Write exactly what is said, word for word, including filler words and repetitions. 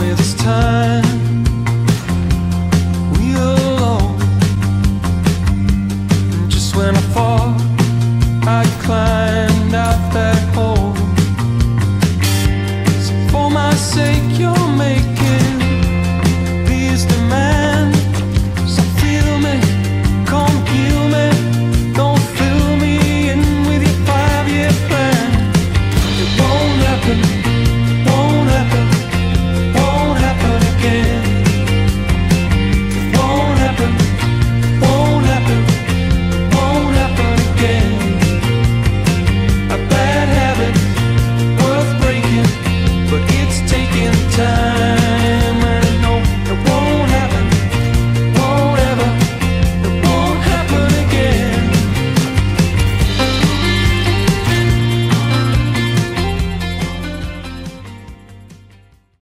me this time.